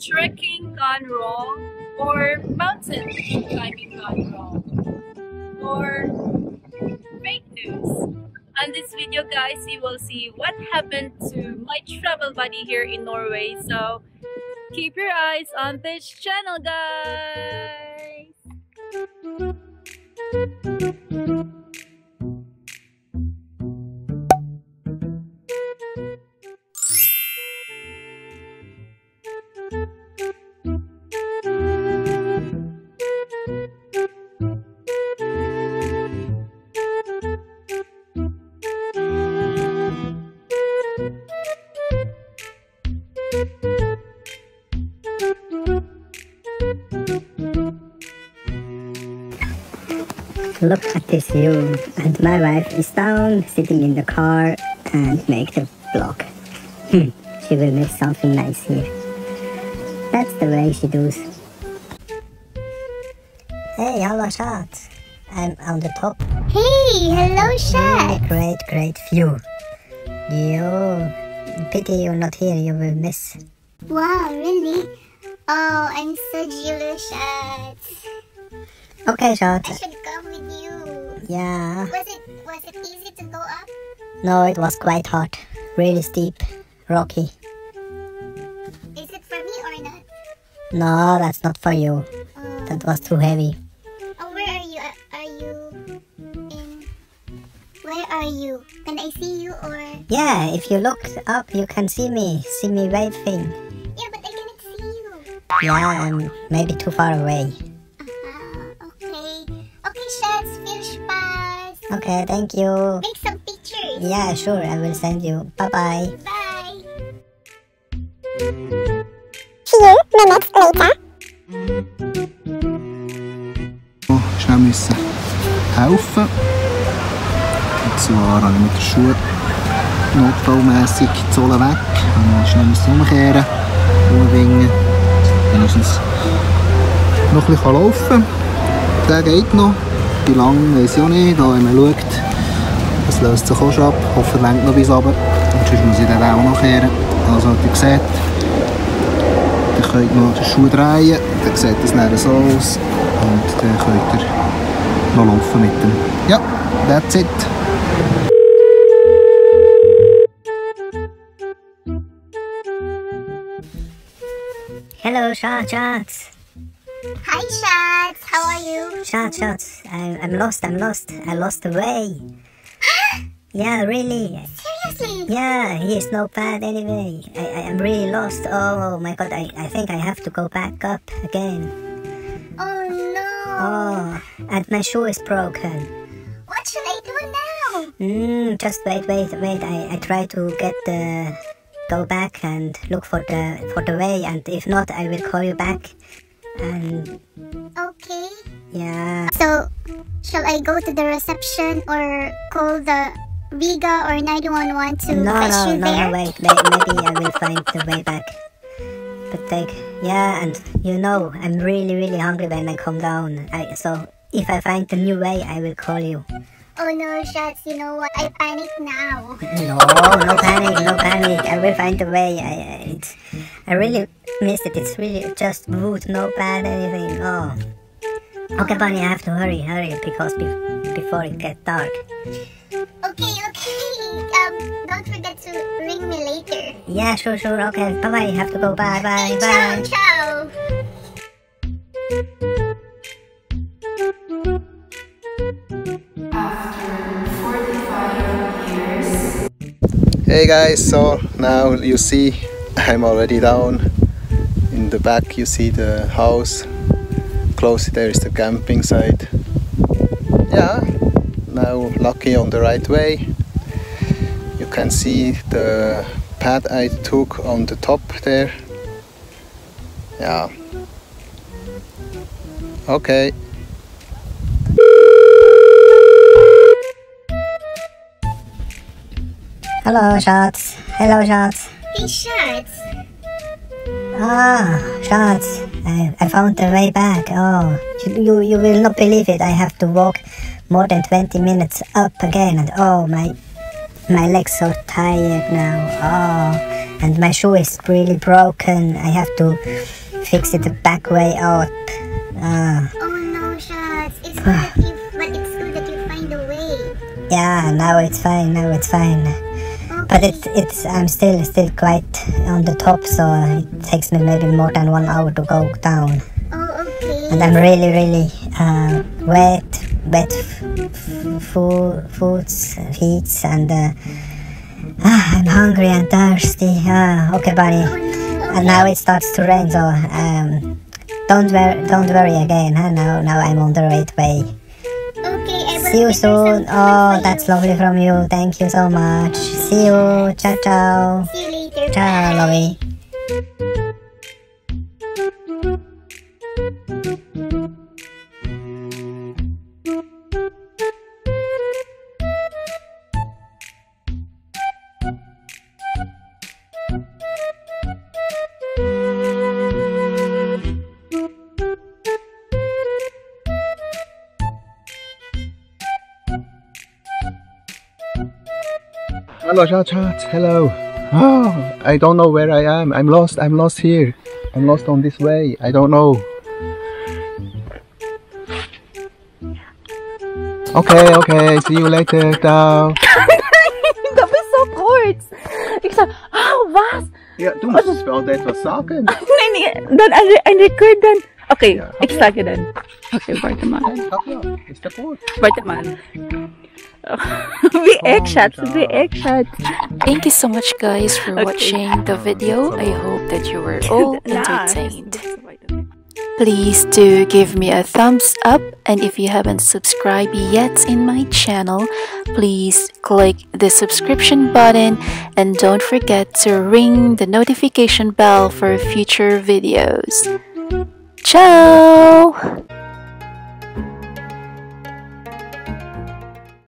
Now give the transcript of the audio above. Trekking gone wrong, or mountain climbing gone wrong, or fake news. On this video, guys, you will see what happened to my travel buddy here in Norway. So keep your eyes on this channel, guys. Look at this view, and my wife is down, sitting in the car and make the vlog. She will make something nice here. That's the way she does. Hey, hello Schatz. I'm on the top. Hey, hello Schatz. Great view. You, pity you're not here, you will miss. Wow, really? Oh, I'm so jealous, Schatz. Okay, Schatz. I should come with you. Yeah. Was it easy to go up? No, it was quite hard. Really steep, rocky. Is it for me or not? No, that's not for you. That was too heavy. Oh, where are you? Where are you? Can I see you or? Yeah, if you look up, you can see me. See me waving. Yeah, but I cannot see you. Yeah, I'm maybe too far away. Okay, thank you. Make some pictures. Yeah, sure, I will send you. Bye-bye. Bye. See you minutes later. Schnell müssen helfen. Und zwar habe ich mit den Schuhen notfallmässig die Sohle weg. Und schnell müssen umkehren, umwingen. Dann ist es noch ein bisschen laufen. Der geht noch. Wie lange weiß ich auch nicht, da wenn man schaut, es löst sich auch schon ab, hoffentlich längt noch bis runter und sonst muss ich dann auch noch kehren. Also wie ihr seht, dann könnt ihr noch den Schuh drehen, dann sieht es dann so aus und dann könnt ihr noch laufen mit dem. Ja, that's it! Hello Schatz! Hi Schatz, how are you? Schatz, I'm lost. I lost the way. Yeah, really. Seriously? Yeah, here's no path anyway. I'm really lost. Oh my god, I think I have to go back up again. Oh no. Oh, and my shoe is broken. What should I do now? Just wait. I try to get the... Go back and look for the way, and if not, I will call you back. And okay. Yeah. So, shall I go to the reception or call the Riga or 911 to fetch you there? No, wait. Maybe I will find the way back. But like, yeah, and you know, I'm really hungry when I come down. So if I find the new way, I will call you. Oh no, Schatz, you know what? I panic now. No panic. I will find the way. I really missed it. It's really just wood, no bad anything. Oh. Okay, Bunny, I have to hurry, because before it gets dark. Okay. Don't forget to ring me later. Yeah, sure. Okay, bye. I have to go. Bye. Ciao, ciao. After 45 years. Hey guys, so now you see I'm already down. In the back you see the house, close there is the camping site. Yeah, now lucky on the right way. You can see the path I took on the top there. Yeah. Okay. Hello Schatz. Hey Schatz. Ah, Schatz, I found the way back. Oh, you will not believe it. I have to walk more than 20 minutes up again, and oh, my leg's so tired now. Oh, and my shoe is really broken. I have to fix it the back way out. Oh no, Shots. It's not that you, but it's good that you find a way. Yeah, now it's fine. Now it's fine. Okay. But I'm still quite on the top, so it takes me maybe more than 1 hour to go down. Oh, okay. And I'm really wet feet, and I'm hungry and thirsty. Okay, buddy. And now it starts to rain, so don't worry again. Now I'm on the right way. Okay, see you soon. Oh, that's lovely from you. Thank you so much. See you. Ciao, ciao. See you later. Ciao, lovey. Hello, Shots. Hello. Oh, I don't know where I am. I'm lost. I'm lost here. I'm lost on this way. I don't know. Okay, okay. See you later, Tao. Da bist so kurz. Ich sag, oh, was? Ja, du musst mir auch etwas sagen. Nein, dann ein Rekord dann. Okay, ja, ich sage dann. Okay, warte mal. Nein, ist der Boot. Warte mal. React shots. Thank you so much, guys, for watching the video. I hope that you were all entertained. Please do give me a thumbs up, and if you haven't subscribed yet in my channel, please click the subscription button, and don't forget to ring the notification bell for future videos. Ciao.